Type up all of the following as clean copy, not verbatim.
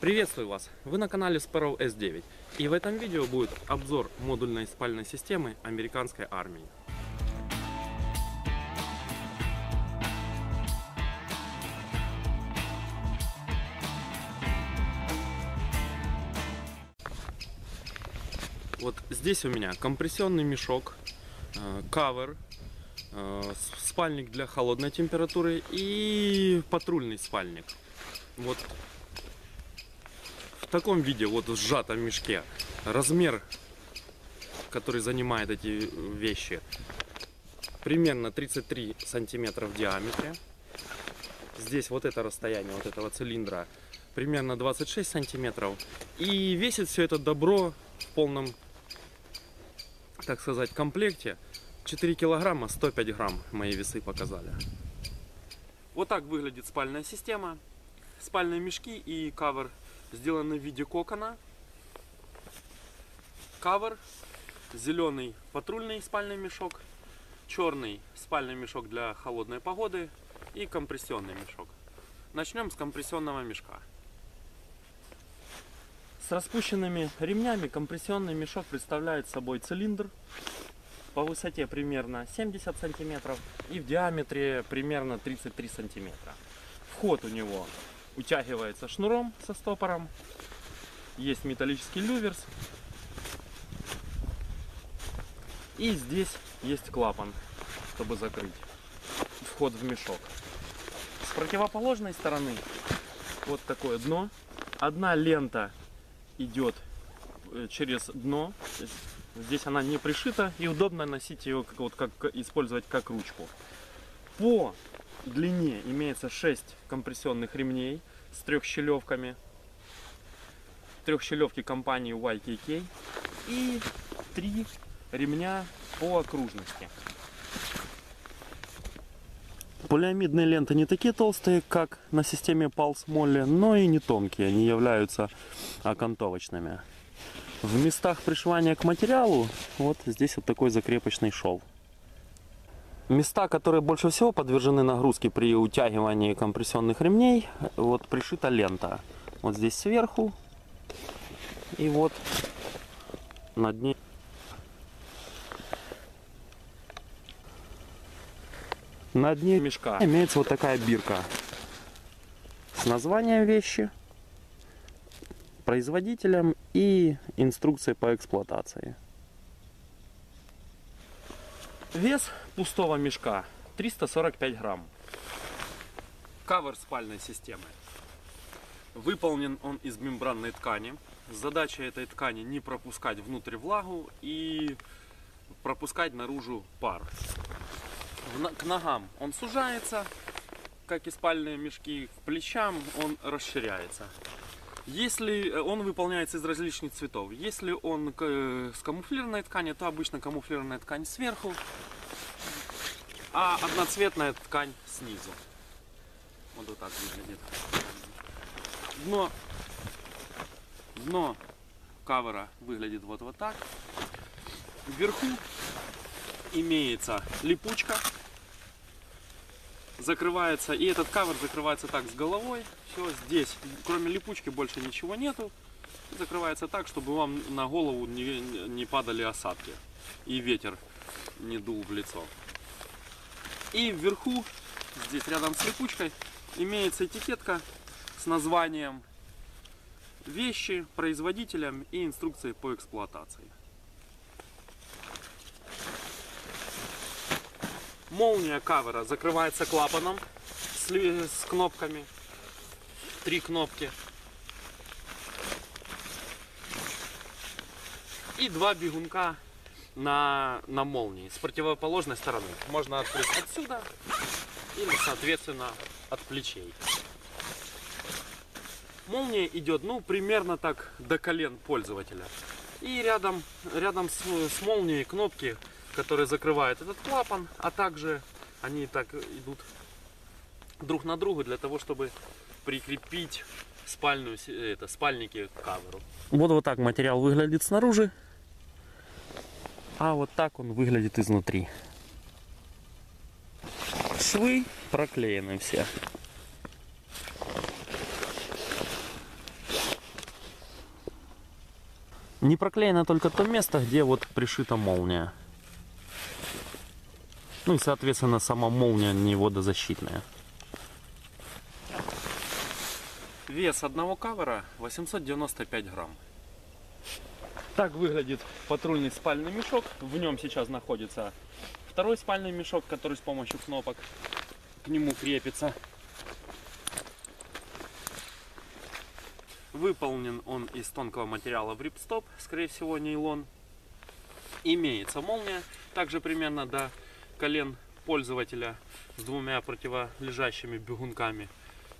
Приветствую вас! Вы на канале Sparrow S9, и в этом видео будет обзор модульной спальной системы американской армии. Вот здесь у меня компрессионный мешок, кавер, спальник для холодной температуры и патрульный спальник. Вот. В таком виде, вот в сжатом мешке, размер, который занимает эти вещи, примерно 33 сантиметра в диаметре. Здесь вот это расстояние вот этого цилиндра примерно 26 сантиметров. И весит все это добро в полном, так сказать, комплекте 4 килограмма, 105 грамм мои весы показали. Вот так выглядит спальная система. Спальные мешки и кавер сделаны в виде кокона. Кавер, зеленый патрульный спальный мешок, черный спальный мешок для холодной погоды и компрессионный мешок. Начнем с компрессионного мешка. С распущенными ремнями компрессионный мешок представляет собой цилиндр по высоте примерно 70 сантиметров и в диаметре примерно 33 сантиметра. Вход у него утягивается шнуром со стопором. Есть металлический люверс. И здесь есть клапан, чтобы закрыть вход в мешок. С противоположной стороны вот такое дно. Одна лента идет через дно. Здесь она не пришита, и удобно носить ее, использовать как ручку. По длине имеется 6 компрессионных ремней с трехщелевками. Трехщелевки компании YKK и 3 ремня по окружности. Полиамидные ленты не такие толстые, как на системе Pulse Molle, но и не тонкие, они являются окантовочными. В местах пришивания к материалу вот здесь вот такой закрепочный шов. Места, которые больше всего подвержены нагрузке при утягивании компрессионных ремней, вот пришита лента. Вот здесь сверху и вот над ней. На дне мешка имеется вот такая бирка с названием вещи, производителем и инструкцией по эксплуатации. Вес пустого мешка 345 грамм. Кавер спальной системы. Выполнен он из мембранной ткани. Задача этой ткани — не пропускать внутрь влагу и пропускать наружу пар. К ногам он сужается, как и спальные мешки, к плечам он расширяется. Если он выполняется из различных цветов, если он с камуфлирной ткани, то обычно камуфлирная ткань сверху, а одноцветная ткань снизу. Вот так выглядит. Дно кавера выглядит вот так. Вверху имеется липучка, закрывается, и этот кавер закрывается так с головой. Все, здесь кроме липучки больше ничего нету. Закрывается так, чтобы вам на голову не падали осадки и ветер не дул в лицо. И вверху, здесь рядом с липучкой, имеется этикетка с названием вещи, производителем и инструкцией по эксплуатации. Молния кавера закрывается клапаном с кнопками. 3 кнопки. И 2 бегунка на молнии с противоположной стороны. Можно открыть отсюда или, соответственно, от плечей. Молния идет, ну, примерно так до колен пользователя. И рядом с молнией кнопки, которые закрывают этот клапан, а также они так идут друг на друга для того, чтобы прикрепить спальники к каверу. Вот так материал выглядит снаружи, а вот так он выглядит изнутри. Швы проклеены все. Не проклеено только то место, где вот пришита молния. Ну и, соответственно, сама молния не водозащитная. Вес одного кавера 895 грамм. Так выглядит патрульный спальный мешок. В нем сейчас находится второй спальный мешок, который с помощью кнопок к нему крепится. Выполнен он из тонкого материала в рипстоп, скорее всего нейлон. Имеется молния, также примерно до колен пользователя, с двумя противолежащими бегунками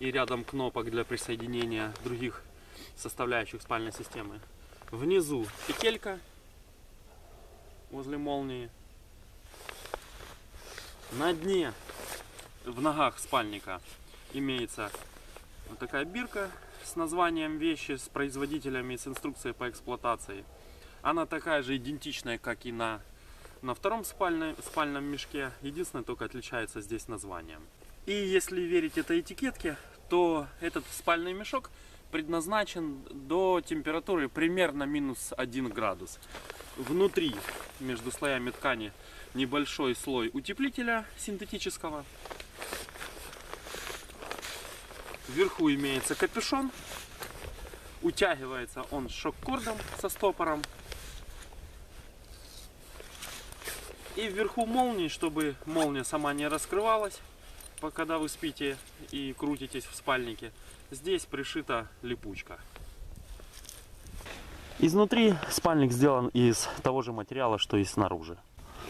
и рядом кнопок для присоединения других составляющих спальной системы. Внизу петелька возле молнии. На дне, в ногах спальника, имеется вот такая бирка с названием вещи, с производителями и с инструкцией по эксплуатации. Она такая же идентичная, как и на втором спальном мешке. Единственное, только отличается здесь названием. И если верить этой этикетке, то этот спальный мешок предназначен до температуры примерно минус 1 градус. Внутри, между слоями ткани, небольшой слой утеплителя синтетического. Вверху имеется капюшон. Утягивается он шок-кордом со стопором. И вверху молнии, чтобы молния сама не раскрывалась, когда вы спите и крутитесь в спальнике. Здесь пришита липучка. Изнутри спальник сделан из того же материала, что и снаружи.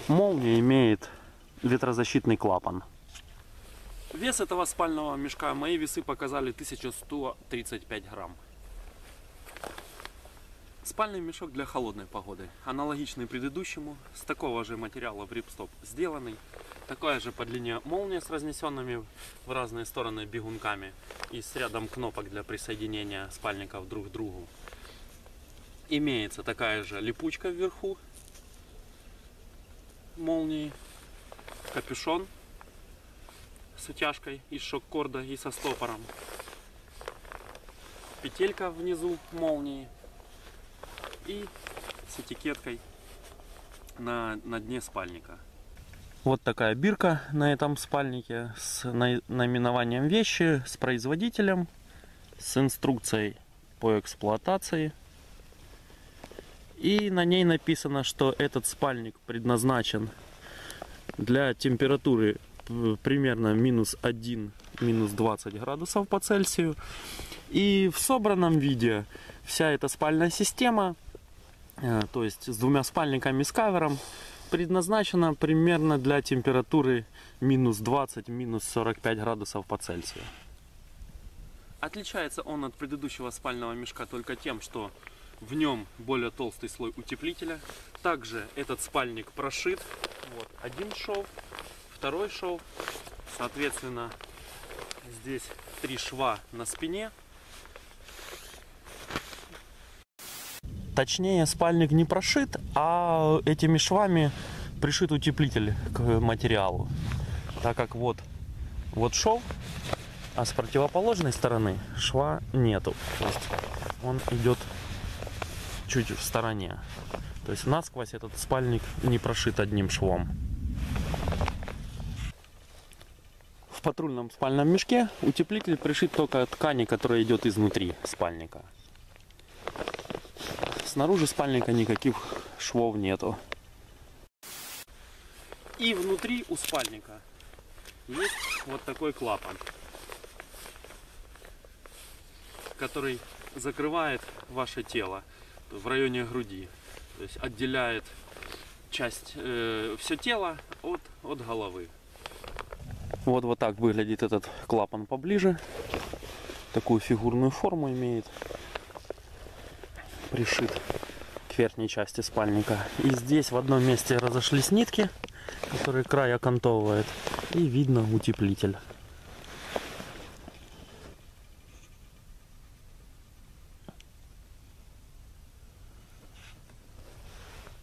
Молния имеет ветрозащитный клапан. Вес этого спального мешка мои весы показали 1135 грамм. Спальный мешок для холодной погоды, аналогичный предыдущему, с такого же материала в рипстоп сделанный. Такая же по длине молния с разнесенными в разные стороны бегунками и с рядом кнопок для присоединения спальников друг к другу. Имеется такая же липучка вверху молнии, капюшон с утяжкой из шок-корда и со стопором, петелька внизу молнии и с этикеткой на дне спальника. Вот такая бирка на этом спальнике с наименованием вещи, с производителем, с инструкцией по эксплуатации. И на ней написано, что этот спальник предназначен для температуры примерно минус 1, минус 20 градусов по Цельсию. И в собранном виде вся эта спальная система, то есть с двумя спальниками с кавером, предназначена примерно для температуры минус 20, минус 45 градусов по Цельсию. Отличается он от предыдущего спального мешка только тем, что в нем более толстый слой утеплителя. Также этот спальник прошит. Вот один шов, второй шов. Соответственно, здесь 3 шва на спине. Точнее, спальник не прошит, а этими швами пришит утеплитель к материалу. Так как вот шов, а с противоположной стороны шва нету. То есть он идет чуть в стороне. То есть насквозь этот спальник не прошит одним швом. В патрульном спальном мешке утеплитель пришит только к ткани, которая идет изнутри спальника. Снаружи спальника никаких швов нету. И внутри у спальника есть вот такой клапан, который закрывает ваше тело в районе груди. То есть отделяет часть, все тело от головы. Вот так выглядит этот клапан поближе. Такую фигурную форму имеет. Пришит к верхней части спальника. И здесь в одном месте разошлись нитки, которые край окантовывает. И видно утеплитель.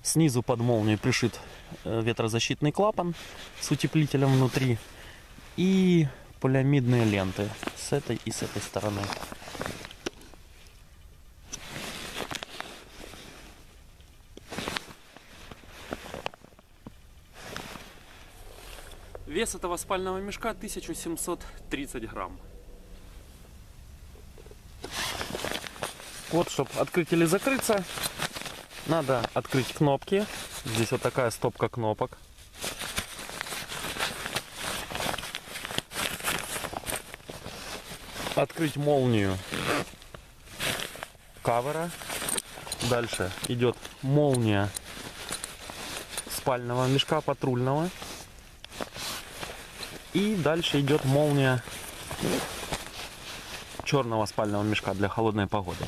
Снизу под молнией пришит ветрозащитный клапан с утеплителем внутри. И полиамидные ленты с этой и с этой стороны. Вес этого спального мешка 1730 грамм. Вот, чтобы открыть или закрыться, надо открыть кнопки. Здесь вот такая стопка кнопок. Открыть молнию кавера. Дальше идет молния спального мешка патрульного. И дальше идет молния черного спального мешка для холодной погоды.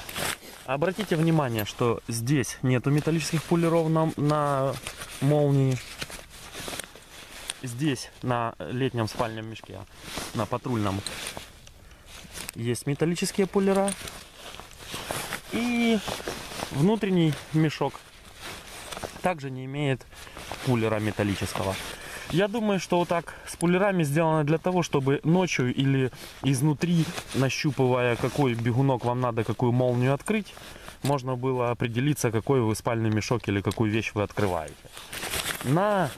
Обратите внимание, что здесь нету металлических пулеров на молнии. Здесь на летнем спальном мешке, на патрульном, есть металлические пулера. И внутренний мешок также не имеет пулера металлического. Я думаю, что вот так с пулерами сделано для того, чтобы ночью или изнутри, нащупывая, какой бегунок вам надо, какую молнию открыть, можно было определиться, какой вы спальный мешок или какую вещь вы открываете. На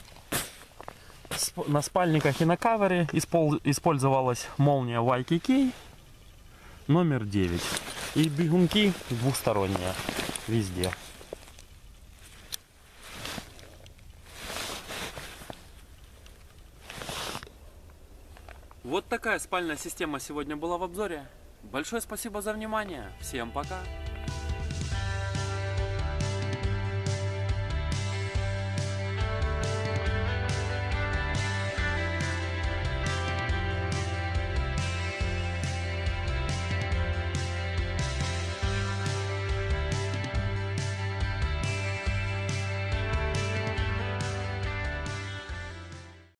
спальниках и на кавере использовалась молния YKK номер 9. И бегунки двухсторонние везде. Вот такая спальная система сегодня была в обзоре. Большое спасибо за внимание. Всем пока!